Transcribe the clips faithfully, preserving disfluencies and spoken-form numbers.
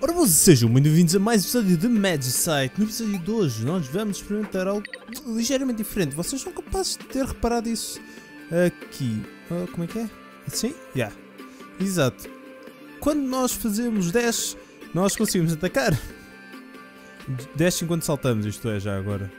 Ora, vocês sejam muito bem-vindos a mais um episódio de Magicite. No episódio de hoje nós vamos experimentar algo ligeiramente diferente. Vocês são capazes de ter reparado isso aqui. Uh, como é que é? Assim? Yeah. Exato. Quando nós fazemos dash, nós conseguimos atacar. Dash enquanto saltamos, isto é, já agora.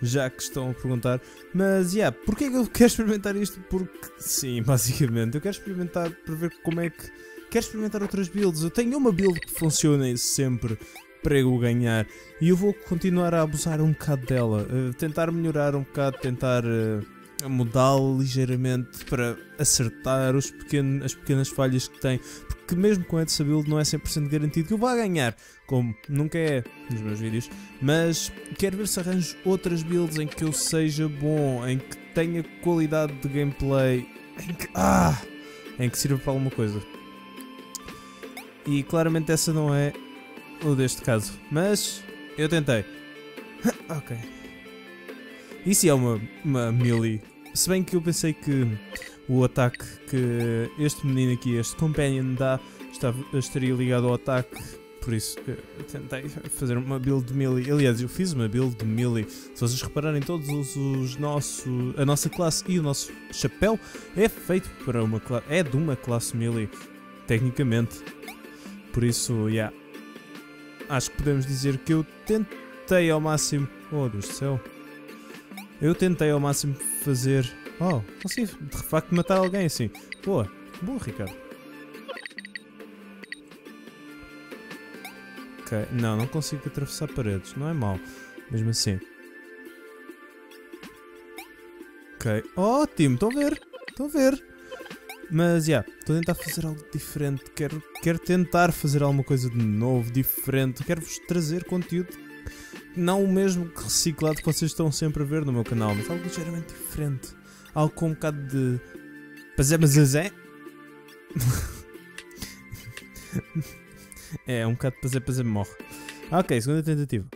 Já que estão a perguntar. Mas, yeah, porquê é que eu quero experimentar isto? Porque, sim, basicamente, eu quero experimentar para ver como é que... Quero experimentar outras builds. Eu tenho uma build que funciona sempre para eu ganhar. E eu vou continuar a abusar um bocado dela. Uh, tentar melhorar um bocado, tentar uh, mudá-la ligeiramente para acertar os pequeno, as pequenas falhas que tem. Porque mesmo com essa build não é cem por cento garantido que eu vá ganhar. Como nunca é nos meus vídeos. Mas quero ver se arranjo outras builds em que eu seja bom. Em que tenha qualidade de gameplay. Em que, ah, em que sirva para alguma coisa. E claramente essa não é o deste caso. Mas eu tentei. Ok. Isso é uma, uma melee. Se bem que eu pensei que o ataque que este menino aqui, este companion dá, estava, estaria ligado ao ataque. Por isso eu tentei fazer uma build de melee. Aliás, eu fiz uma build de melee. Se vocês repararem, todos os, os nosso, a nossa classe e o nosso chapéu é feito para uma classe. É de uma classe melee. Tecnicamente. Por isso, yeah. Acho que podemos dizer que eu tentei ao máximo... Oh, Deus do céu. Eu tentei ao máximo fazer... Oh, consegui de facto matar alguém assim. Boa. Boa, Ricardo. Ok. Não, não consigo atravessar paredes. Não é mau. Mesmo assim. Ok. Ótimo. Estão a ver. Estão a ver. Mas, já, yeah, estou a tentar fazer algo diferente, quero, quero tentar fazer alguma coisa de novo, diferente, quero-vos trazer conteúdo, não o mesmo reciclado que vocês estão sempre a ver no meu canal, mas algo ligeiramente diferente, algo com um bocado de... Pazé-pazé-zé? É, um bocado de pazé-pazé-morre. Ah, ok, segunda tentativa.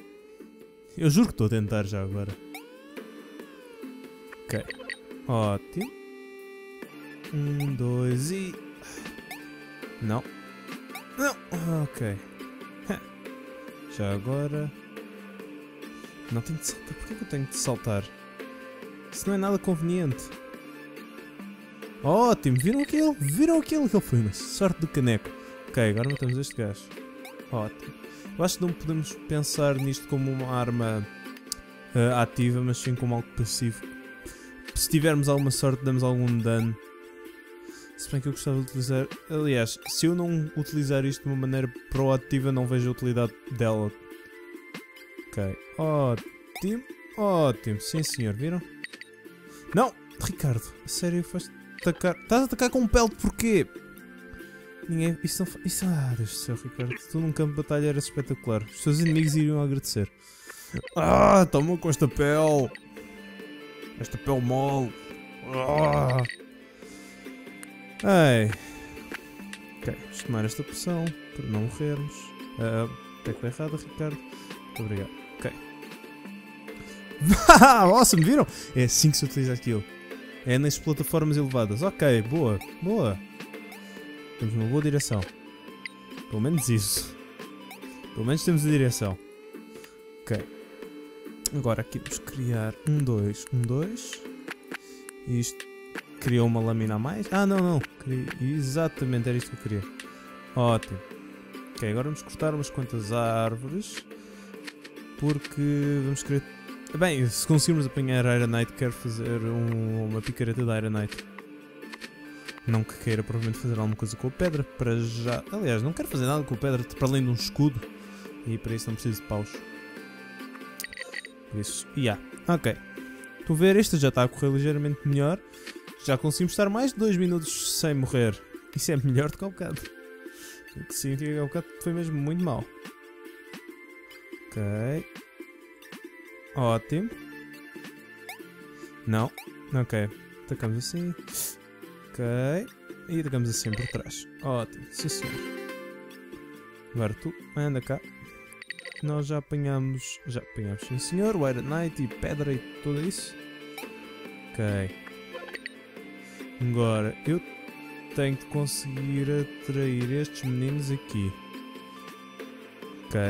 Eu juro que estou a tentar já agora. Ok, ótimo. Um, dois e... Não. Não. Ok. Já agora... Não tenho de saltar. Porquê que eu tenho de saltar? Isso não é nada conveniente. Ótimo. Viram aquilo? Viram aquilo que ele foi? Mas sorte do caneco. Ok, agora matamos este gajo. Ótimo. Eu acho que não podemos pensar nisto como uma arma uh, ativa, mas sim como algo passivo. Se tivermos alguma sorte, damos algum dano. Se bem que eu gostava de utilizar... Aliás, se eu não utilizar isto de uma maneira proativa, não vejo a utilidade dela. Ok. Ótimo. Ótimo. Sim, senhor. Viram? Não! Ricardo. A sério, faz atacar... Estás a atacar com um pelt, porquê? Ninguém... Isso não... Isso... Ah, Deus do céu, Ricardo. Tu num campo de batalha era espetacular. Os teus inimigos iriam agradecer. Ah! Toma com esta pele! Esta pele mole! Ah! Ai. Ok, vamos tomar esta poção para não morrermos. Uh, tecla errada, Ricardo. Muito obrigado. Ok. Awesome, viram? É assim que se utiliza aquilo. É nas plataformas elevadas. Ok, boa, boa. Temos uma boa direção. Pelo menos isso. Pelo menos temos a direção. Ok. Agora aqui vamos criar um, dois, um, dois. Isto. Criou uma lâmina a mais? Ah, não, não. Queria... Exatamente, era isto que eu queria. Ótimo. Ok, agora vamos cortar umas quantas árvores. Porque vamos querer... Bem, se conseguirmos apanhar Iron Knight, quero fazer um... uma picareta da Iron Knight. Não que queira, provavelmente, fazer alguma coisa com a pedra. Para já... Aliás, não quero fazer nada com a pedra, para além de um escudo. E para isso não preciso de paus. Por isso... Yeah. Ok. Estão a ver? Este já está a correr ligeiramente melhor. Já conseguimos estar mais de dois minutos sem morrer. Isso é melhor do que ao bocado. O que significa que ao bocado foi mesmo muito mal. Ok. Ótimo. Não. Ok. Atacamos assim. Ok. E atacamos assim por trás. Ótimo. Sim, senhor. Agora tu. Anda cá. Nós já apanhamos... Já apanhamos, sim, senhor. O Iron Knight e pedra e tudo isso. Ok. Agora, eu tenho de conseguir atrair estes meninos aqui. Ok.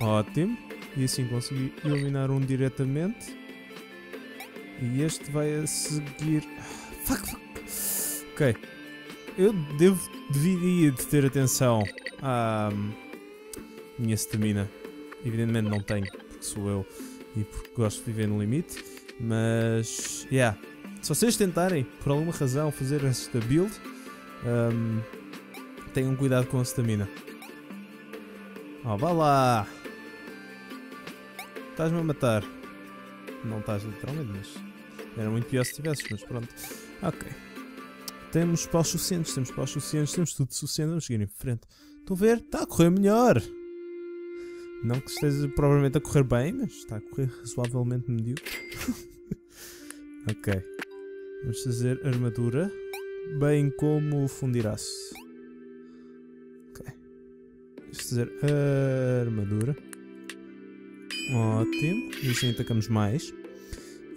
Ótimo. E assim consegui iluminar um diretamente. E este vai a seguir... Fuck, fuck. Ok. Eu devo, deveria de ter atenção à minha stamina. Evidentemente não tenho, porque sou eu e porque gosto de viver no limite. Mas... Yeah. Se vocês tentarem, por alguma razão, fazer esta build, um, tenham cuidado com a stamina. Oh, vá lá! Estás-me a matar. Não estás literalmente, mas... Era muito pior se tivesses, mas pronto. Ok. Temos paus suficientes, temos paus suficientes, temos tudo suficiente, vamos seguir em frente. Estão a ver? Está a correr melhor! Não que esteja provavelmente a correr bem, mas está a correr razoavelmente medíocre. Ok. Vamos fazer armadura, bem como fundir aço. Ok. Vamos fazer armadura. Ótimo. E assim atacamos mais.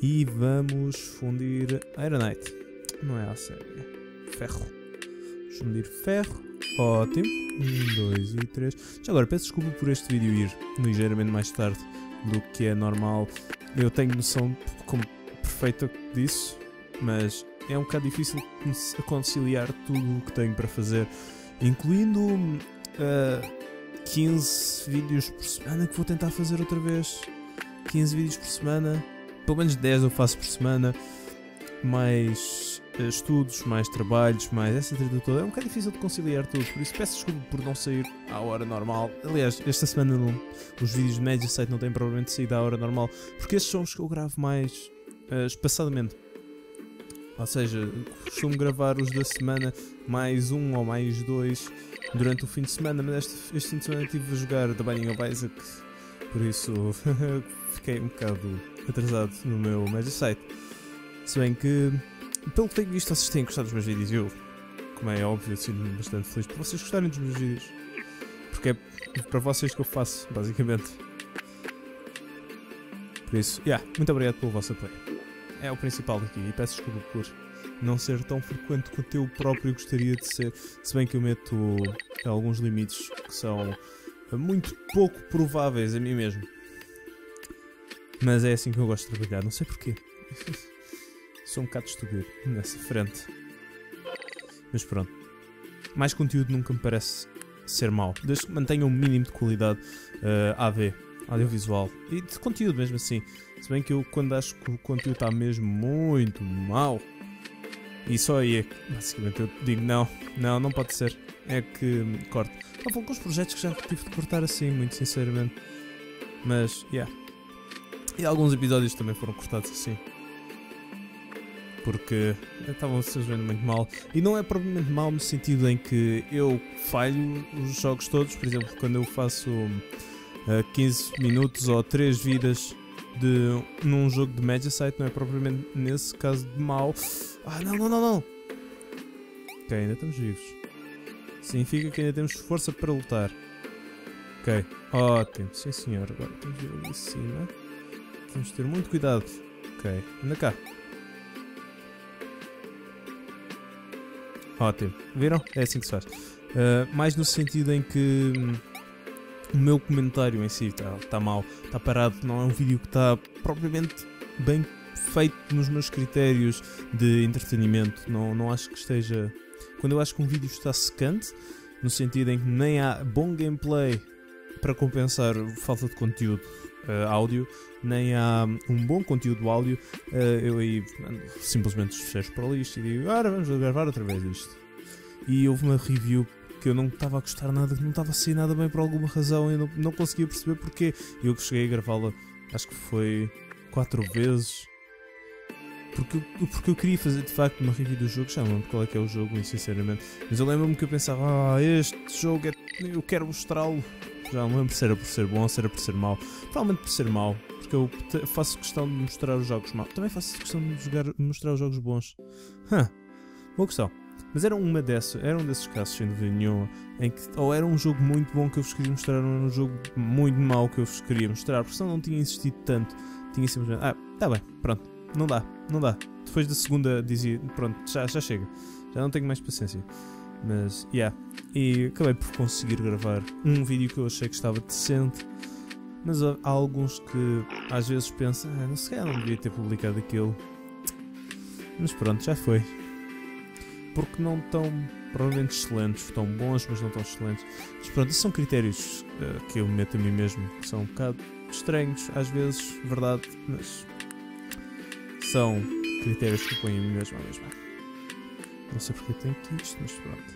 E vamos fundir Iron Knight. Não é aço, é ferro. Vamos fundir ferro. Ótimo. Um, dois e três. Já agora, peço desculpa por este vídeo ir ligeiramente mais tarde do que é normal. Eu tenho noção como perfeita disso, mas é um bocado difícil conciliar tudo o que tenho para fazer, incluindo uh, quinze vídeos por semana, que vou tentar fazer outra vez. quinze vídeos por semana, pelo menos dez eu faço por semana, mais estudos, mais trabalhos, mais essa treta toda. É um bocado difícil de conciliar tudo, por isso peço desculpa por não sair à hora normal. Aliás, esta semana não, os vídeos de Magicite não têm provavelmente saído à hora normal, porque estes são os que eu gravo mais uh, espaçadamente. Ou seja, costumo gravar os da semana mais um ou mais dois durante o fim de semana, mas este, este fim de semana estive a jogar The Binding of Isaac, por isso fiquei um bocado atrasado no meu Magicite. Se bem que, pelo que tenho visto, vocês têm gostado dos meus vídeos. Eu, como é óbvio, sinto-me bastante feliz por vocês gostarem dos meus vídeos, porque é para vocês que eu faço, basicamente. Por isso, yeah, muito obrigado pelo vosso apoio. É o principal daqui, e peço desculpa por não ser tão frequente quanto eu próprio gostaria de ser. Se bem que eu meto alguns limites que são muito pouco prováveis a mim mesmo. Mas é assim que eu gosto de trabalhar, não sei porquê. Sou um bocado estúpido nessa frente. Mas pronto. Mais conteúdo nunca me parece ser mau, desde que mantenha um mínimo de qualidade uh, A V, audiovisual. E de conteúdo mesmo assim. Se bem que eu, quando acho que o conteúdo está mesmo muito mau, e só aí é que basicamente eu digo não, não, não pode ser. É que corto. Há alguns projetos que já tive de cortar assim, muito sinceramente. Mas, yeah. E alguns episódios também foram cortados assim, porque estavam-se jogando muito mal. E não é propriamente mal no sentido em que eu falho os jogos todos. Por exemplo, quando eu faço uh, quinze minutos ou três vidas de, num jogo de Magicite, não é propriamente nesse caso de mal. Ah, não, não, não, não! Ok, ainda estamos vivos. Significa que ainda temos força para lutar. Ok, ótimo, sim senhor. Agora temos de ir ali em cima. Temos de ter muito cuidado. Ok, anda cá. Ótimo, viram? É assim que se faz. Uh, mais no sentido em que hum, o meu comentário em si está tá mal, está parado, não é um vídeo que está propriamente bem feito nos meus critérios de entretenimento. Não, não acho que esteja... Quando eu acho que um vídeo está secante, no sentido em que nem há bom gameplay para compensar falta de conteúdo uh, áudio, nem há um bom conteúdo áudio, uh, eu aí simplesmente fecho para o lixo e digo, agora vamos gravar outra vez isto. E houve uma review que eu não estava a gostar nada, que não estava a sair nada bem por alguma razão, eu não, não conseguia perceber porquê. Eu cheguei a gravá-la, acho que foi quatro vezes, porque, porque eu queria fazer de facto uma review do jogo. Já não lembro qual é que é o jogo, sinceramente, mas eu lembro-me que eu pensava, ah, este jogo, é, eu quero mostrá-lo. Já não lembro se era por ser bom ou se era por ser mau. Provavelmente por ser mau, porque eu faço questão de mostrar os jogos maus. Também faço questão de jogar, mostrar os jogos bons. Huh. Boa questão. Mas era, uma dessa, era um desses casos, sem dúvida nenhuma, em que ou era um jogo muito bom que eu vos queria mostrar, ou era um jogo muito mau que eu vos queria mostrar, porque senão não tinha insistido tanto. Tinha simplesmente... Ah, tá bem, pronto. Não dá, não dá. Depois da segunda dizia, pronto, já, já chega. Já não tenho mais paciência. Mas, yeah. e acabei por conseguir gravar um vídeo que eu achei que estava decente, mas há alguns que às vezes pensam, ah, não sei, não devia ter publicado aquilo, mas pronto, já foi, porque não estão provavelmente excelentes, estão bons mas não tão excelentes, mas pronto, esses são critérios uh, que eu meto a mim mesmo, que são um bocado estranhos às vezes, verdade, mas são critérios que eu ponho a mim mesmo à mesma. Não sei porque eu tenho aqui isto, mas pronto.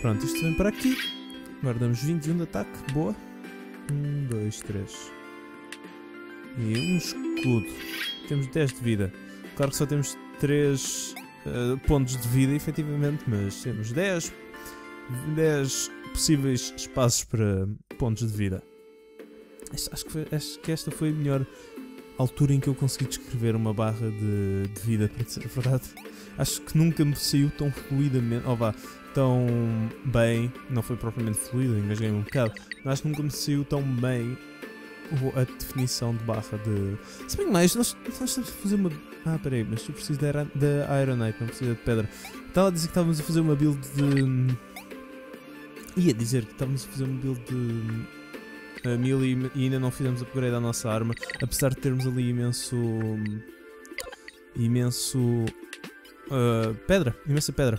Pronto, isto vem para aqui. Agora damos vinte e um de ataque, boa. um, dois, três. E um escudo. Temos dez de vida. Claro que só temos três uh, pontos de vida, efetivamente, mas temos dez, dez possíveis espaços para pontos de vida. Esta, acho, que foi, acho que esta foi a melhor altura em que eu consegui descrever uma barra de, de vida, para dizer a verdade. Acho que nunca me saiu tão fluidamente, oh vá, tão bem, não foi propriamente fluido, engasguei-me um bocado, mas acho que nunca me saiu tão bem a definição de barra de... Se bem mais, nós, nós estamos a fazer uma... Ah, peraí, mas eu preciso da Iron Knight, não preciso de pedra. Estava a dizer que estávamos a fazer uma build de... Ia dizer que estávamos a fazer uma build de... a mil e ainda não fizemos upgrade à nossa arma, apesar de termos ali imenso imenso uh, pedra, imensa pedra,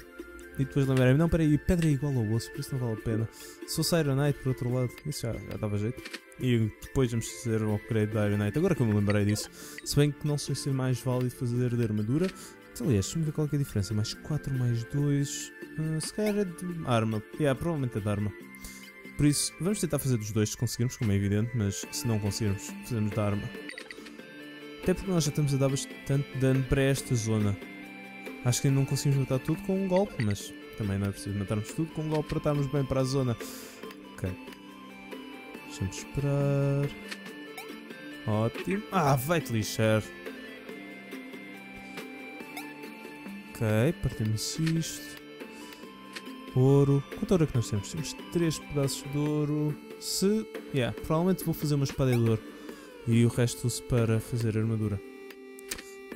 e depois lembrei-me, não, peraí, pedra é igual ao osso, por isso não vale a pena. Se fosse Iron Knight por outro lado, isso já, já dava jeito, e depois vamos fazer um upgrade da Iron Knight, agora que eu me lembrei disso, se bem que não sei se é mais válido fazer de armadura. Aliás, deixa-me ver qual que é a diferença, mais quatro, mais dois, uh, se calhar é de arma, yeah, provavelmente é de arma. Por isso, vamos tentar fazer dos dois se conseguirmos, como é evidente, mas se não conseguirmos, fazemos da arma. Até porque nós já estamos a dar bastante dano para esta zona. Acho que ainda não conseguimos matar tudo com um golpe, mas também não é preciso matarmos tudo com um golpe para estarmos bem para a zona. Ok. Deixa-me esperar. Ótimo. Ah, vai-te lixar. Ok, partimos isto. Ouro. Quanto ouro é que nós temos? Temos três pedaços de ouro. Se... Yeah, provavelmente vou fazer uma espada de ouro. E o resto uso para fazer armadura.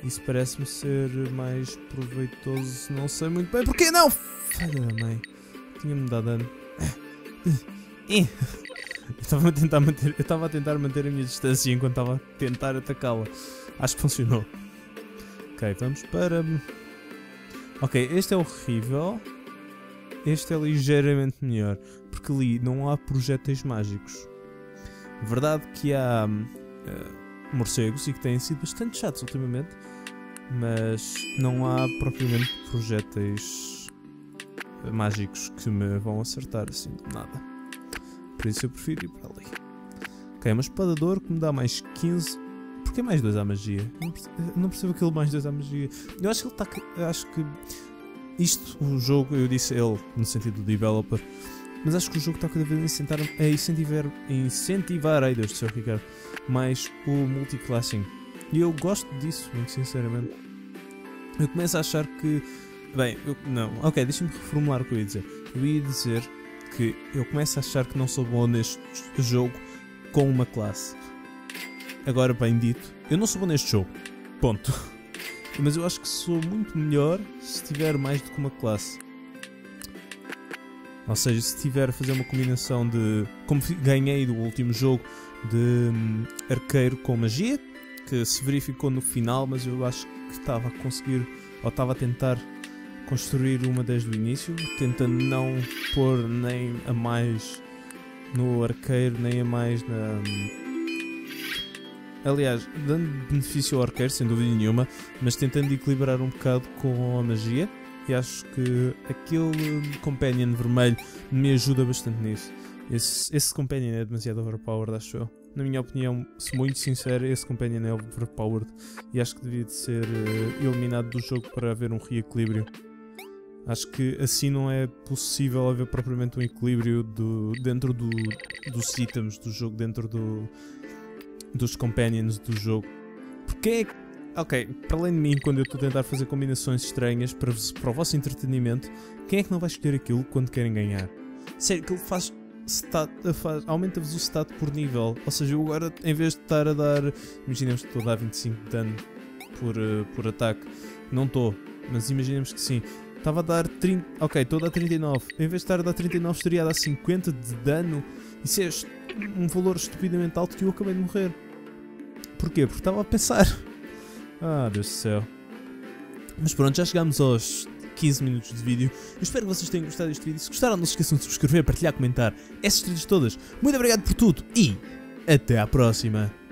Isso parece-me ser mais proveitoso. Não sei muito bem porquê não! Filha da mãe. Tinha-me dado dano. Eu estava a tentar manter... Eu estava a tentar manter a minha distância enquanto estava a tentar atacá-la. Acho que funcionou. Ok, vamos para... Ok, este é horrível. Este é ligeiramente melhor, porque ali não há projéteis mágicos. Verdade que há uh, morcegos e que têm sido bastante chatos ultimamente, mas não há propriamente projéteis mágicos que me vão acertar assim de nada. Por isso eu prefiro ir para ali. Ok, uma espada de ouro que me dá mais quinze. Porquê mais dois à magia? Não percebo, não percebo aquele mais dois à magia. Eu acho que ele está... Acho que... Isto, o jogo, eu disse ele, no sentido do developer, mas acho que o jogo está cada vez a incentivar, a incentivar, a incentivar ai Deus do céu, Ricardo, mais o multiclassing. E eu gosto disso, muito sinceramente. Eu começo a achar que... Bem, eu, não, ok, deixa-me reformular o que eu ia dizer. Eu ia dizer que eu começo a achar que não sou bom neste jogo com uma classe. Agora, bem dito, eu não sou bom neste jogo. Ponto. Mas eu acho que sou muito melhor se tiver mais do que uma classe. Ou seja, se tiver a fazer uma combinação de... Como ganhei do último jogo, de arqueiro com magia, que se verificou no final, mas eu acho que estava a conseguir, ou estava a tentar construir uma desde o início, tentando não pôr nem a mais no arqueiro, nem a mais na... Aliás, dando benefício ao arqueiro, sem dúvida nenhuma, mas tentando equilibrar um bocado com a magia. E acho que aquele companion vermelho me ajuda bastante nisso. Esse, esse companion é demasiado overpowered, acho eu. Na minha opinião, se muito sincero, esse companion é overpowered. E acho que devia de ser uh, eliminado do jogo para haver um reequilíbrio. Acho que assim não é possível haver propriamente um equilíbrio do, dentro do, dos itens do jogo, dentro do... dos companions do jogo. Porque é que... Ok, para além de mim, quando eu estou a tentar fazer combinações estranhas para, para o vosso entretenimento, quem é que não vai escolher aquilo quando querem ganhar? Sério, aquilo faz... Stat, faz aumenta-vos o stat por nível. Ou seja, eu agora, em vez de estar a dar... Imaginemos que estou a dar vinte e cinco de dano por, uh, por ataque. Não estou, mas imaginemos que sim. Estava a dar trinta... Ok, estou a dar trinta e nove. Em vez de estar a dar trinta e nove, estaria a dar cinquenta de dano. Isso é um valor estupidamente alto que eu acabei de morrer. Porquê? Porque estava a pensar. Ah, Deus do céu. Mas pronto, já chegámos aos quinze minutos de vídeo. Eu espero que vocês tenham gostado deste vídeo. Se gostaram, não se esqueçam de subscrever, partilhar, comentar. Essas trilhas todas. Muito obrigado por tudo e até à próxima.